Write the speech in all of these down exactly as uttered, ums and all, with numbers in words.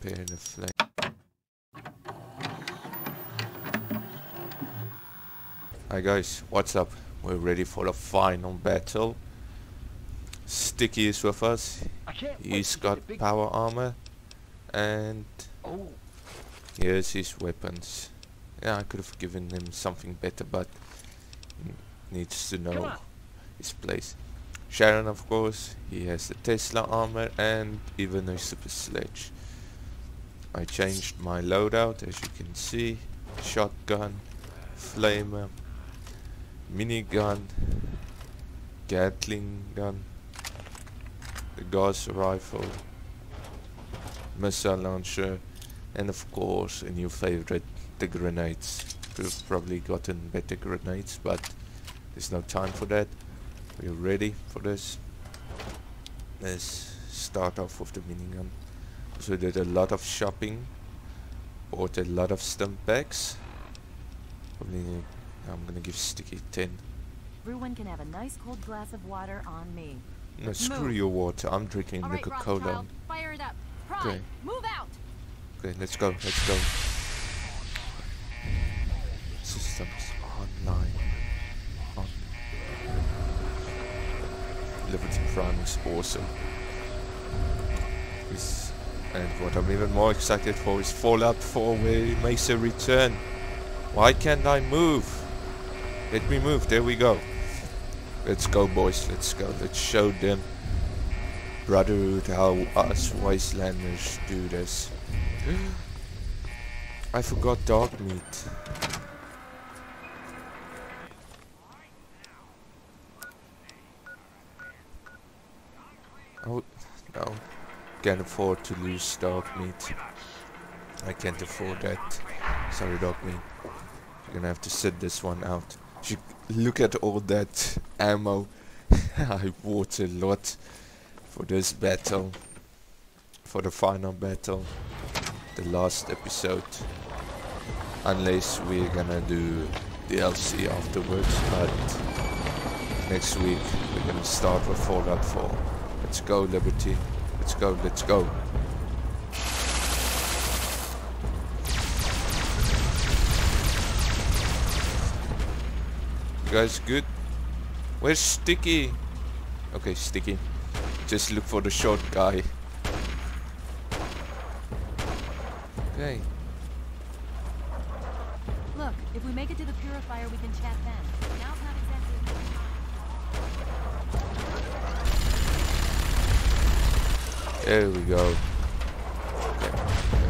pale flame. Hi guys, what's up? We're ready for the final battle. Sticky is with us. He's got power armor, and oh. Here's his weapons. Yeah, I could have given him something better, but he needs to know his place. Sharon, of course, he has the Tesla armor and even a super sledge. I changed my loadout, as you can see: shotgun, flamer, minigun, Gatling gun, the Gauss rifle, missile launcher, and of course a new favorite, the grenades. Could have probably gotten better grenades, but there's no time for that. We're ready for this. Let's start off with the minigun. So we did a lot of shopping, bought a lot of stim packs. Probably I'm gonna give Sticky ten. Everyone can have a nice cold glass of water on me. No, screw move. Your water. I'm drinking right, Coca-Cola. Fire it up. Okay. Move out. Okay, let's go. Let's go. Systems online. On. Liberty Prime is awesome. It's, and what I'm even more excited for is Fallout four, where he makes a return. Why can't I move? Let me move. There we go. Let's go, boys. Let's go. Let's show them brotherhood how us Wastelanders do this. I forgot dog meat. Oh no! Can't afford to lose dog meat. I can't afford that. Sorry, dog meat. You're gonna have to sit this one out. Look at all that ammo. I bought a lot for this battle, for the final battle, the last episode, unless we're gonna do D L C afterwards, but next week we're gonna start with Fallout four. Let's go, Liberty. Let's go, let's go. Guys, good. Where's Sticky? Okay, Sticky, just look for the short guy. Okay. Look, if we make it to the purifier, we can chat then. Now's not exactly the time. There we go. Okay.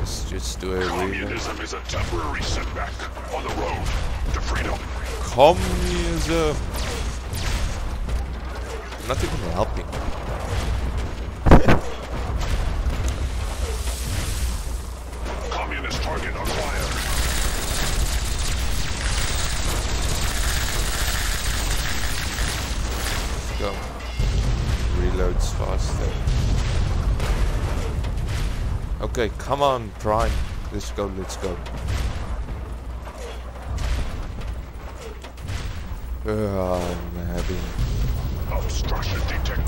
Let's just do it. Communism is a temporary setback on the road to freedom. Communism. I'm not even helping. Communist target acquired. Go. Reloads faster. Okay, come on, Prime. Let's go. Let's go. Oh, I'm having obstruction detected.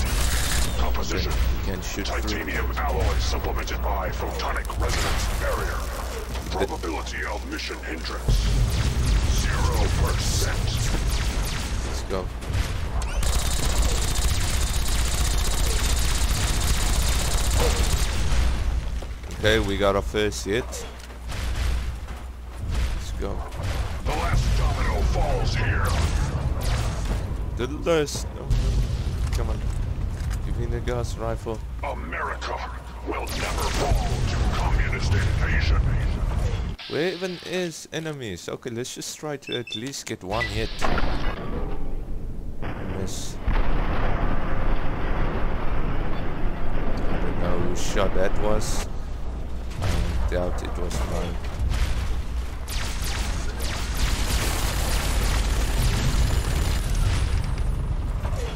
Composition. Okay, can shoot titanium through. Alloy supplemented by photonic resonance barrier. Probability of mission hindrance zero percent. Let's go. Okay, we got our first hit. Let's go. The last domino falls here. The last. No, no. Come on. Give me the Gauss rifle. America will never fall to communist invasion. Where even is enemies? Okay, let's just try to at least get one hit. Miss. I don't know whose shot that was. I doubt it was mine.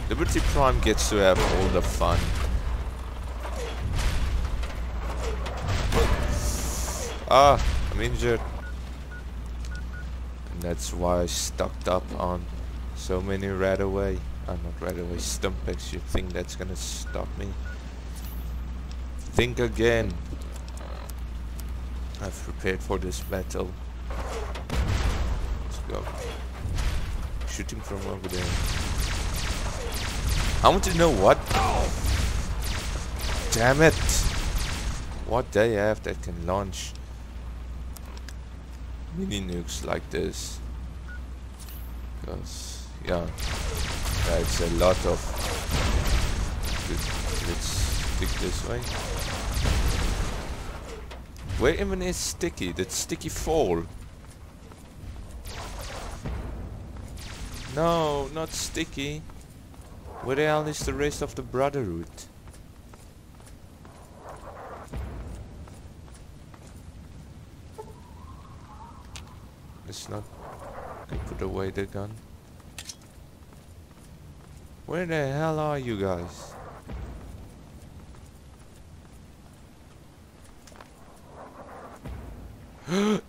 Liberty Prime gets to have all the fun. Ah, I'm injured. And that's why I stocked up on so many Radaway. I'm not Radaway, Stimpex. You think that's gonna stop me? Think again. I've prepared for this battle. Let's go. Shooting from over there. I want to know what. Damn it! What they have that can launch mini nukes like this? Because yeah, that's a lot of. Good. Let's stick this way. Where even is sticky? That sticky fall. No, not sticky. Where the hell is the rest of the Brotherhood? Let's not put away the gun. Where the hell are you guys?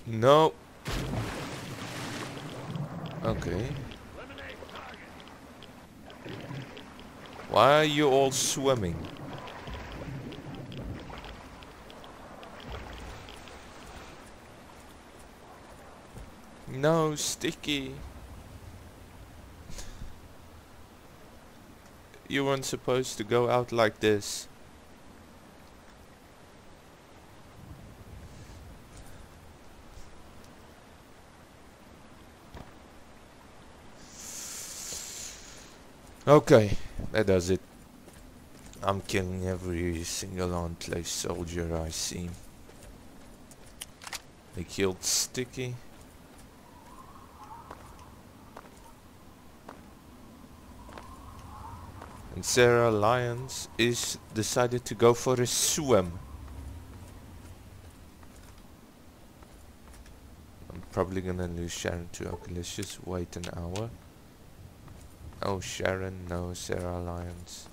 No. Okay. Why are you all swimming? No, sticky. You weren't supposed to go out like this. Okay, that does it. I'm killing every single Enclave soldier I see. They killed Sticky. And Sarah Lyons is decided to go for a swim. I'm probably gonna lose Sharon too. Okay, let's just wait an hour. Oh, Sharon, no, Sarah Lyons.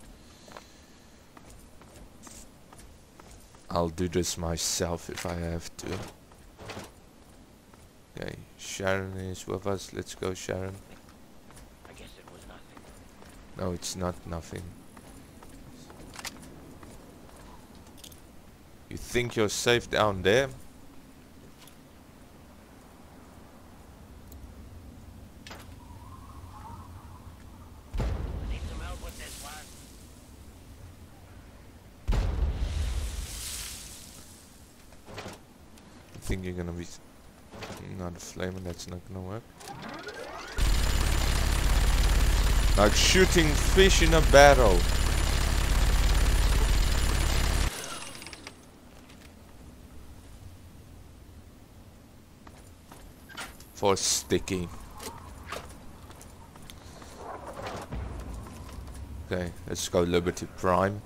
I'll do this myself if I have to. Okay, Sharon is with us. Let's go, Sharon. I guess it was nothing. No, it's not nothing. You think you're safe down there? You're gonna be not a flame, and that's not gonna work. Like shooting fish in a barrel. For Sticky. Okay, let's go Liberty Prime.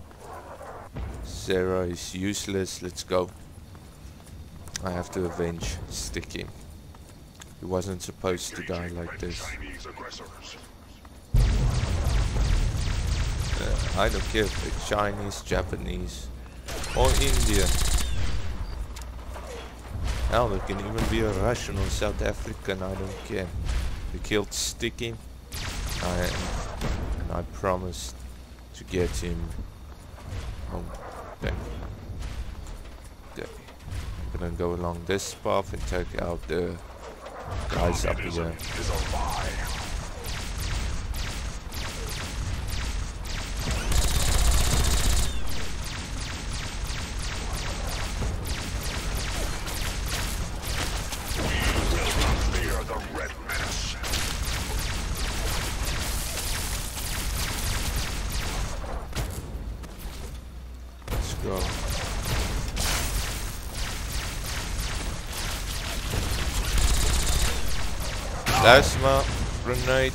Sarah is useless. Let's go. I have to avenge Sticky. He wasn't supposed to die like this. Uh, I don't care if it's Chinese, Japanese, or Indian. Hell, it can even be a Russian or South African. I don't care. We killed Sticky, I, and I promised to get him home. Okay. Gonna go along this path and take out the guys up there. Let's go. Plasma grenade.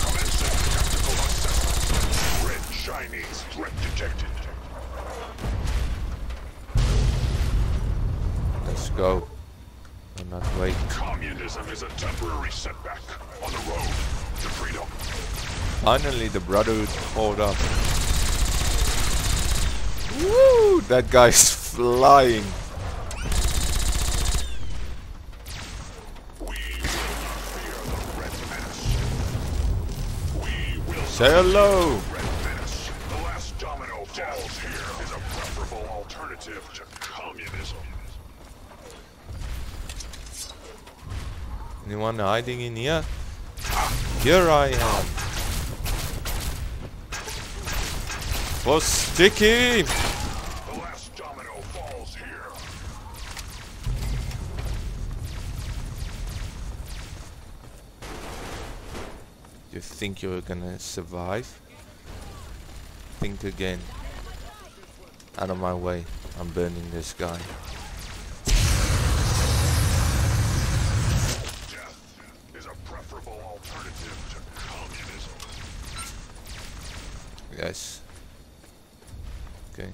Commencing tactical assessment. Red Chinese threat detected. Let's go. I'm not waiting. Communism is a temporary setback on the road to freedom. Finally, the Brotherhood pulled up. Woo! That guy's flying. Say hello! The last domino falls here is a preferable alternative to communism. Anyone hiding in here? Here I am. Oh, sticky! The last domino falls here. You think you're gonna survive? Think again. Out of my way. I'm burning this guy. Yes. Okay.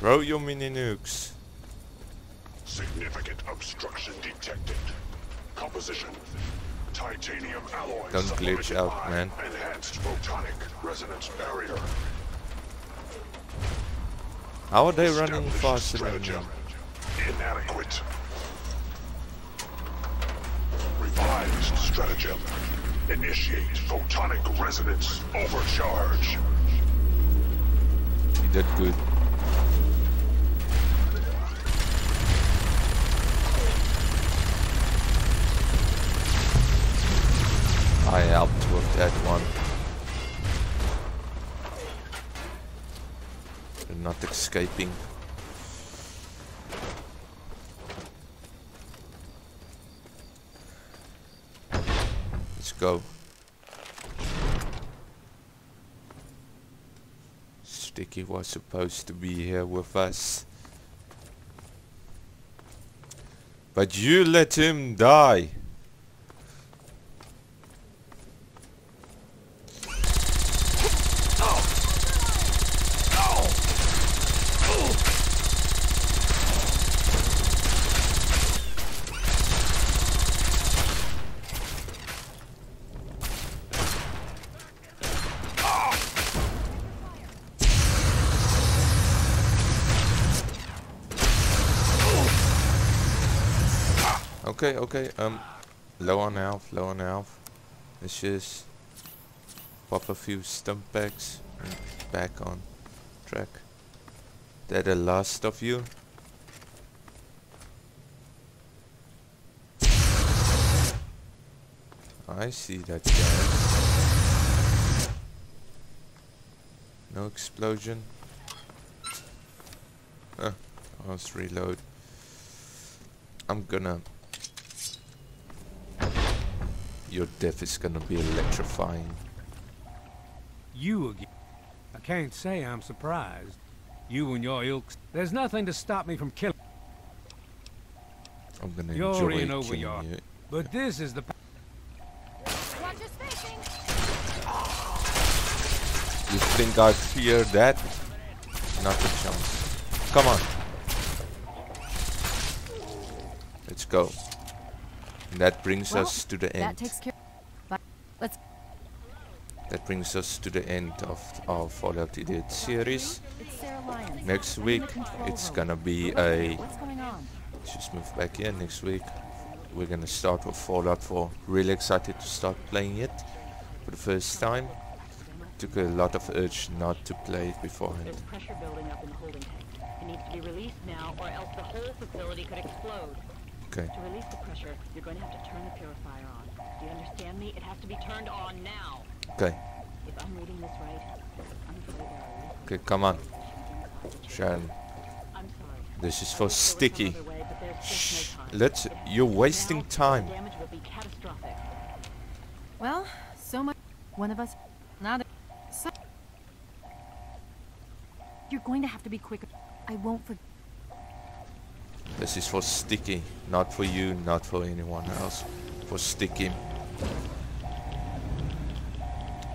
Throw your mini nukes. Significant obstruction detected. Composition. Titanium alloy. Don't glitch out, man. Enhanced photonic resonance barrier. How are they running faster than you? Inadequate. Revised stratagem. Initiate photonic resonance overcharge. You did good. I helped with that one. They're not escaping. Go. Sticky was supposed to be here with us, but you let him die. Okay, okay, um, low on health, low on health. Let's just pop a few stump packs and back on track. They're the last of you. I see that guy. No explosion. Huh, let's reload. I'm gonna... Your death is gonna be electrifying. You again. I can't say I'm surprised. You and your ilk. There's nothing to stop me from killing. I'm gonna You're enjoy in over you. But yeah. This is the. You think I fear that? Not a chance. Come on. Let's go. And that brings well, us to the end. That, takes care Let's that brings us to the end of our Fallout Idiot series. Next week it's gonna be a... Let's just move back here. Next week we're gonna start with Fallout four. Really excited to start playing it for the first time. Took a lot of urge not to play it beforehand. There's pressure building up in the holding tank. It needs to be released now or else the whole facility could explode. Okay. To release the pressure, you're going to have to turn the purifier on. Do you understand me? It has to be turned on now. Okay. If I'm reading this right, I'm afraid I... Okay, come on. Sharon. I'm sorry. This is for Sticky. Shh. Let's... You're wasting time. The damage will be catastrophic. Well, so much... One of us... Not a... So... You're going to have to be quicker. I won't forget... This is for Sticky, not for you, not for anyone else. For Sticky.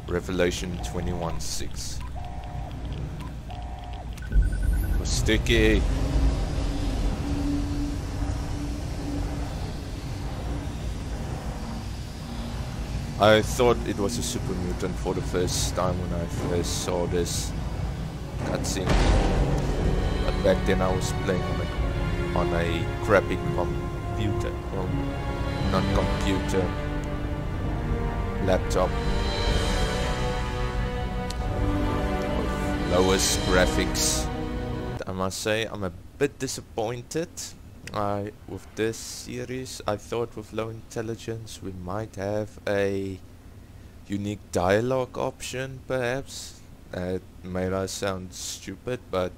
Revelation twenty-one six. For Sticky. I thought it was a super mutant for the first time when I first saw this cutscene. But back then I was playing on a on a crappy computer, well, not computer, laptop, with lowest graphics. I must say I'm a bit disappointed I with this series I thought with low intelligence we might have a unique dialogue option perhaps. That made us sound stupid, but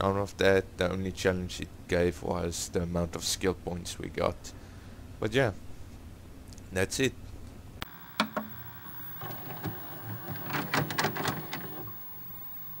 none of that. The only challenge it gave was the amount of skill points we got. But yeah, that's it.